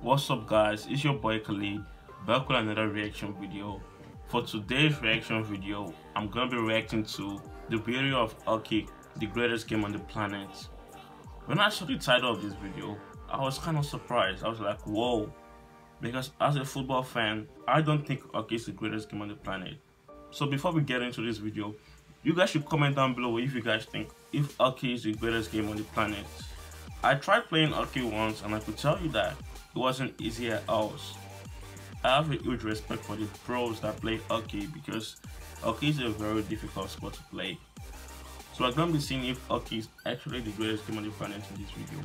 What's up guys, it's your boy Khalid back with another reaction video. For today's reaction video, I'm gonna be reacting to The Beauty of Hockey, the greatest game on the planet. When I saw the title of this video, I was kind of surprised. I was like, whoa, because as a football fan, I don't think hockey is the greatest game on the planet. So before we get into this video, you guys should comment down below if you guys think if hockey is the greatest game on the planet. I tried playing hockey once and I could tell you that it wasn't easy at all. I have a huge respect for the pros that play hockey because hockey is a very difficult sport to play. So I'm gonna be seeing if hockey is actually the greatest game on the planet in this video.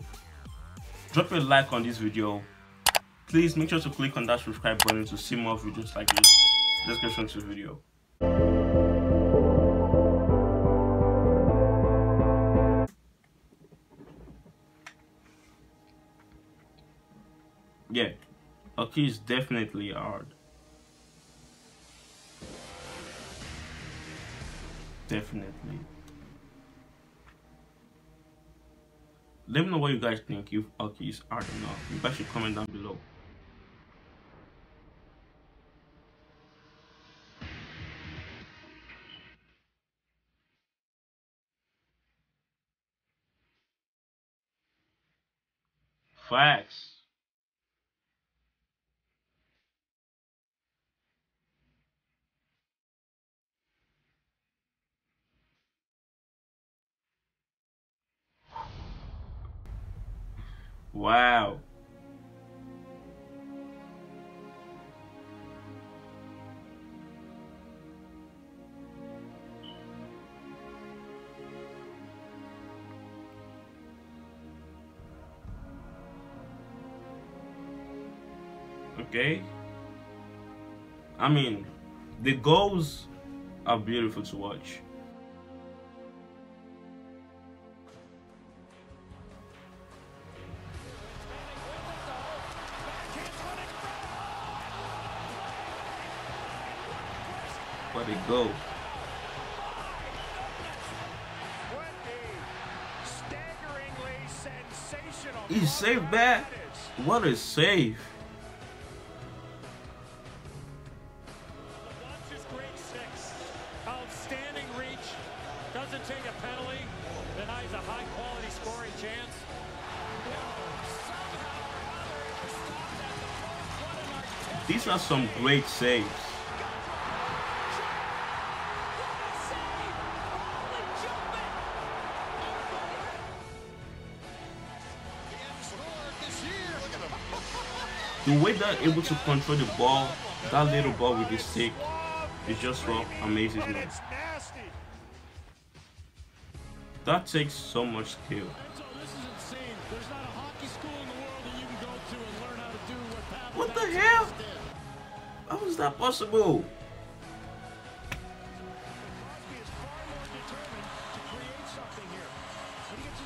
Drop a like on this video. Please make sure to click on that subscribe button to see more videos like this. Let's get into the video. Yeah, hockey is definitely hard. Definitely. Let me know what you guys think if hockey is hard or not. You guys should comment down below. Facts. Wow. Okay. I mean, the goals are beautiful to watch. What a goal. He saved that. What a save. Outstanding reach. Doesn't take a penalty. Denies a high quality scoring chance. These are some great saves. The way they're able to control the ball, that little ball with the stick, is just what amazes me. That takes so much skill. What the hell? How is that possible?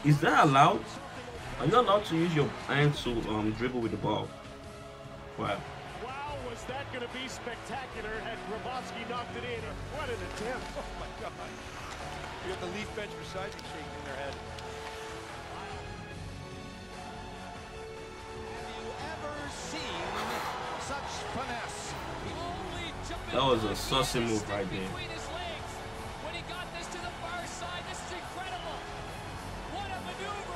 Is that allowed? Are you allowed to use your hand to dribble with the ball? Wow. Wow, was that going to be spectacular had Robotsky knocked it in. What an attempt. Oh, my God. You have the Leaf bench beside you shaking their head. Have you ever seen such finesse? That was a saucy move right there. When he got this to the far side, this is incredible. What a maneuver.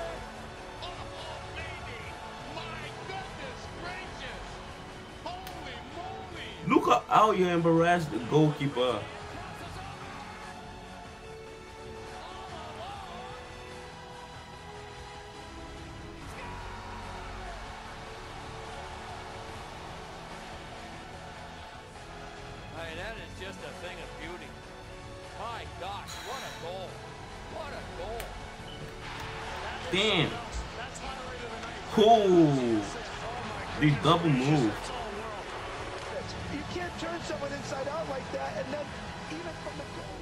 Look at how you embarrassed the goalkeeper. Hey, that is just a thing of beauty. My gosh, what a goal. What a goal. Damn. Cool. The double move. You can't turn someone inside out like that, and then even from the goal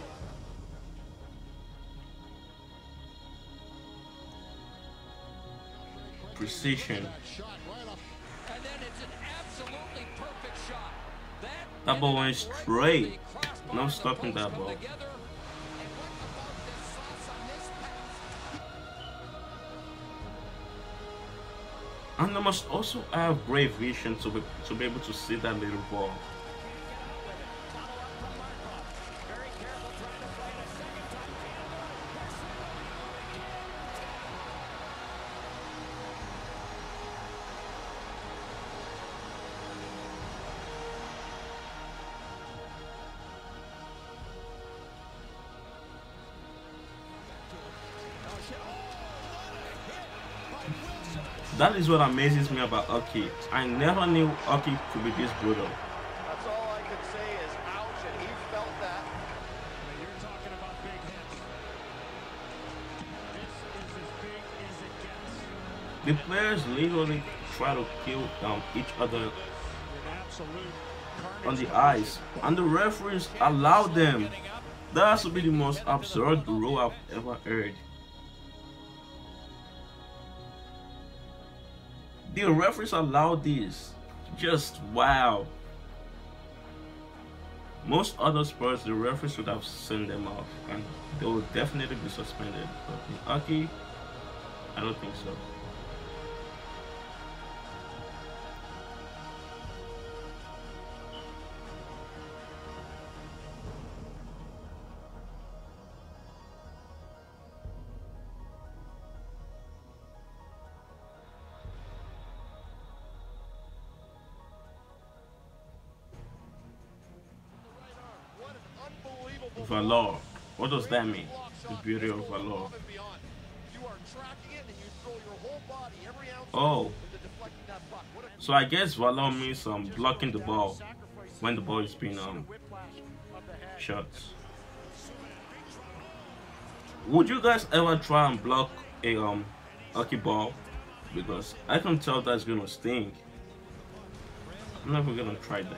line. Precision. And then it's an absolutely perfect shot. That ball went straight. No stopping that ball. And they must also have great vision to be able to see that little ball. That is what amazes me about hockey. I never knew hockey could be this brutal. That's all I could say is ouch, and he felt that. You're talking about big hits. This is as big as it gets. The players literally try to kill each other on the ice, and the referees allow them. That has to be the most absurd rule I've ever heard. The referees allow this. Just wow. Most other sports, the referees would have sent them off and they would definitely be suspended. But in hockey, I don't think so. Valor. What does that mean? The beauty of valor. Oh. So I guess valor means blocking the ball when the ball is being shot. Would you guys ever try and block a hockey ball? Because I can tell that's gonna sting. I'm never gonna try that.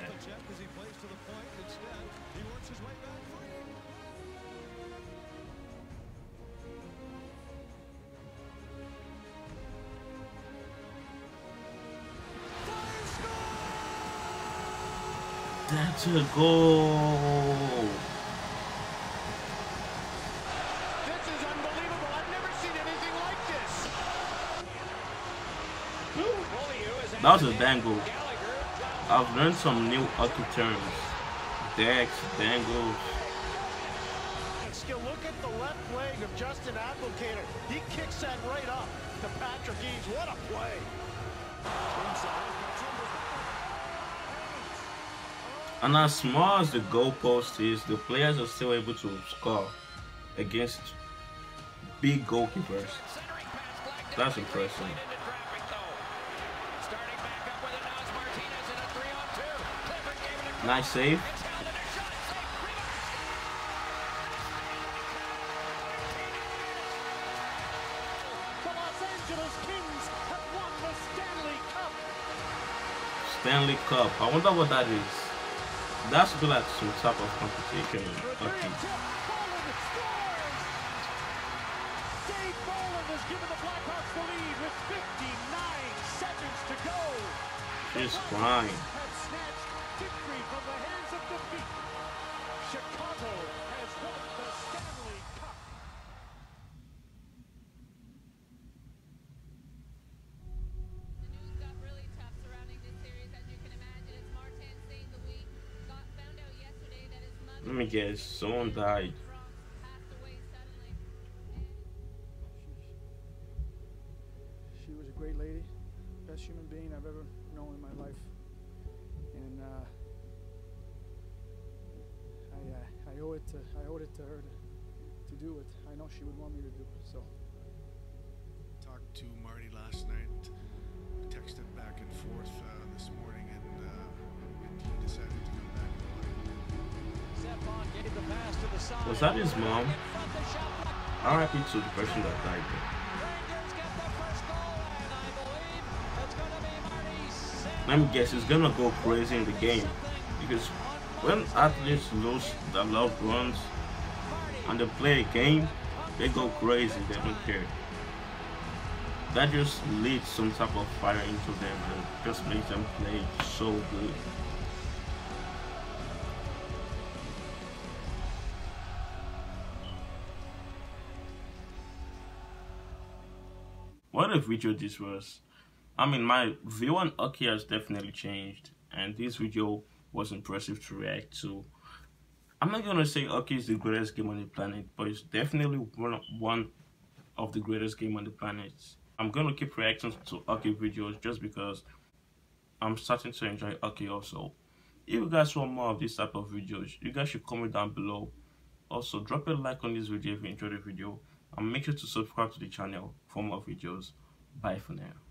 That's a goal. This is unbelievable. I've never seen anything like this. That was a dangle. I've learned some new hockey terms. Decks, dangles. Look at the left leg of Justin Applicator. He kicks that right up to Patrick Eves. What a play. And as small as the goalpost is, the players are still able to score against big goalkeepers. That's impressive. Nice save. The Los Angeles Kings have won the Stanley Cup. Stanley Cup. I wonder what that is. That's good at some type of competition. Okay. Dave Boland has given the Blackhawks the lead with 59 seconds to go. She's fine. Have snatched victory from the hands of defeat. Chicago has won the Stanley Cup. The news got really tough surrounding this series, as you can imagine. It's Martin saying the week. Let me guess, someone died. She was a great lady, best human being I've ever known in my life. And I owe it to her to do it. I know she would want me to do it, so. Talked to Marty last night, texted back and forth this morning, and he decided to come back. Was that his mom? R.I.P. to the person that died. Let me guess, he's gonna go crazy in the game, because when athletes lose their loved ones and they play a game, they go crazy. They don't care. That just leads some type of fire into them and just makes them play so good. What a video this was. I mean, my view on hockey has definitely changed, and this video was impressive to react to. I'm not gonna say hockey is the greatest game on the planet, but it's definitely one of the greatest game on the planet. I'm gonna keep reacting to hockey videos just because I'm starting to enjoy hockey also. If you guys want more of this type of videos, you guys should comment down below. Also, drop a like on this video if you enjoyed the video, and make sure to subscribe to the channel for more videos. Bye for now.